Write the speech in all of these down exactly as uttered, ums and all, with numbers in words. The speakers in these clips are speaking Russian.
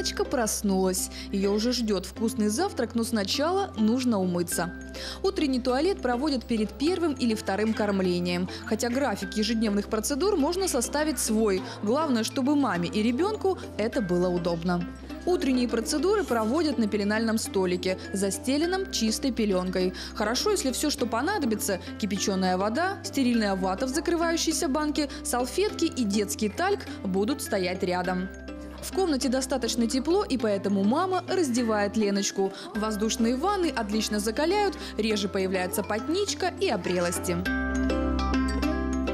Яночка проснулась. Ее уже ждет вкусный завтрак, но сначала нужно умыться. Утренний туалет проводят перед первым или вторым кормлением. Хотя график ежедневных процедур можно составить свой. Главное, чтобы маме и ребенку это было удобно. Утренние процедуры проводят на пеленальном столике, застеленном чистой пеленкой. Хорошо, если все, что понадобится – кипяченая вода, стерильная вата в закрывающейся банке, салфетки и детский тальк – будут стоять рядом. В комнате достаточно тепло, и поэтому мама раздевает Леночку. Воздушные ванны отлично закаляют, реже появляется потничка и обрелости.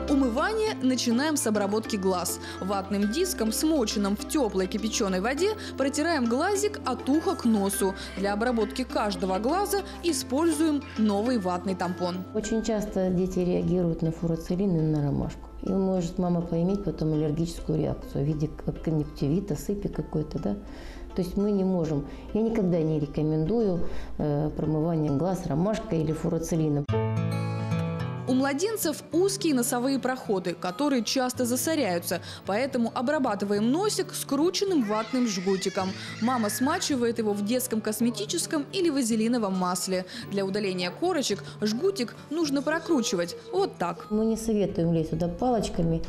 Умывание начинаем с обработки глаз. Ватным диском, смоченным в теплой кипяченой воде, протираем глазик от уха к носу. Для обработки каждого глаза используем новый ватный тампон. Очень часто дети реагируют на фурацилин и на ромашку. И может мама поиметь потом аллергическую реакцию в виде конъюнктивита, сыпи какой-то, да? То есть мы не можем. Я никогда не рекомендую э, промывание глаз ромашкой или фурацилином. У младенцев узкие носовые проходы, которые часто засоряются, поэтому обрабатываем носик скрученным ватным жгутиком. Мама смачивает его в детском косметическом или вазелиновом масле. Для удаления корочек жгутик нужно прокручивать вот так. Мы не советуем лезть туда палочками.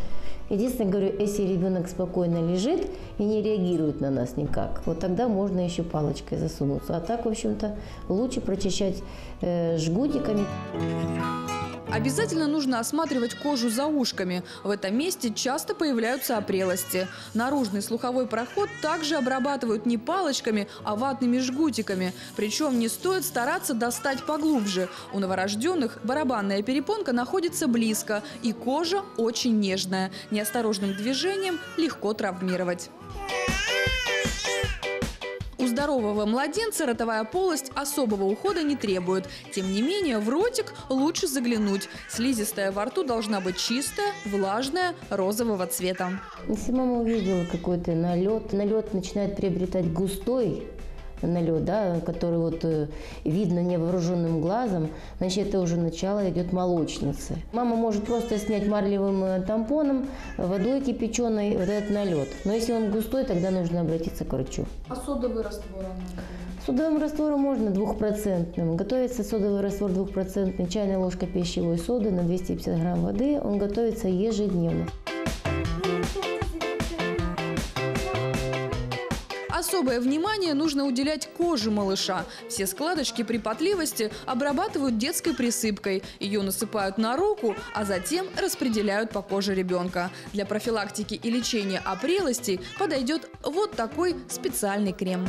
Единственное, говорю, если ребенок спокойно лежит и не реагирует на нас никак, вот тогда можно еще палочкой засунуться. А так, в общем-то, лучше прочищать э, жгутиками. Обязательно нужно осматривать кожу за ушками. В этом месте часто появляются опрелости. Наружный слуховой проход также обрабатывают не палочками, а ватными жгутиками. Причем не стоит стараться достать поглубже. У новорожденных барабанная перепонка находится близко, и кожа очень нежная. Неосторожным движением легко травмировать. У здорового младенца ротовая полость особого ухода не требует. Тем не менее, в ротик лучше заглянуть. Слизистая во рту должна быть чистая, влажная, розового цвета. Если мама увидела какой-то налет, налет начинает приобретать густой налет, да, который вот видно невооруженным глазом, значит, это уже начало идет молочницы. Мама может просто снять марлевым тампоном, водой кипяченой вот этот налет. Но если он густой, тогда нужно обратиться к врачу. А содовый раствор? Содовым раствором можно двухпроцентным. Готовится содовый раствор двухпроцентный, чайная ложка пищевой соды на двести пятьдесят грамм воды. Он готовится ежедневно. Особое внимание нужно уделять коже малыша. Все складочки при потливости обрабатывают детской присыпкой. Ее насыпают на руку, а затем распределяют по коже ребенка. Для профилактики и лечения опрелостей подойдет вот такой специальный крем.